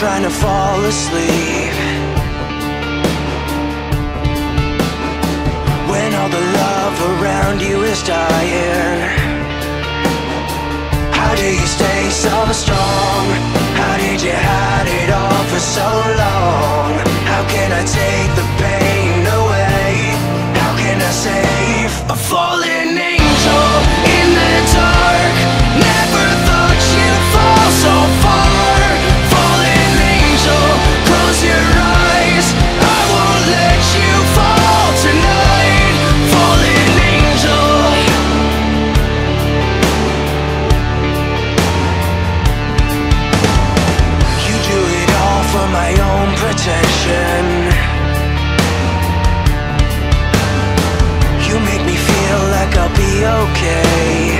trying to fall asleep, when all the love around you is dying. How do you stay so strong? How did you hide it all for so long? How can I take the pain away? How can I save a fallen angel in the dark? Never thought you'd fall so far. Fallen angel, close your eyes, I won't let you fall tonight. Fallen angel. You do it all for my own protection. You make me feel like I'll be okay.